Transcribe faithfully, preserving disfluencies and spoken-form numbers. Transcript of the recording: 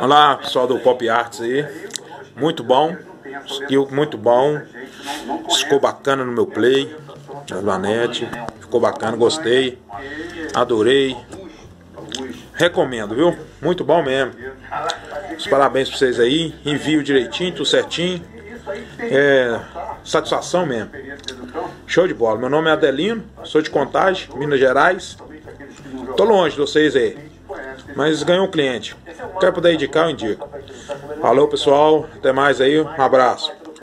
Olá, pessoal do Pop Arts aí. Muito bom. Skill muito bom. Ficou bacana no meu play. Na Lanete. Ficou bacana, gostei. Adorei. Recomendo, viu? Muito bom mesmo. Os parabéns pra vocês aí. Envio direitinho, tudo certinho. É, satisfação mesmo. Show de bola. Meu nome é Adelino, sou de Contagem, Minas Gerais. Tô longe de vocês aí, mas ganhou um cliente. Quer poder indicar, eu indico. Alô, pessoal, até mais aí, um abraço.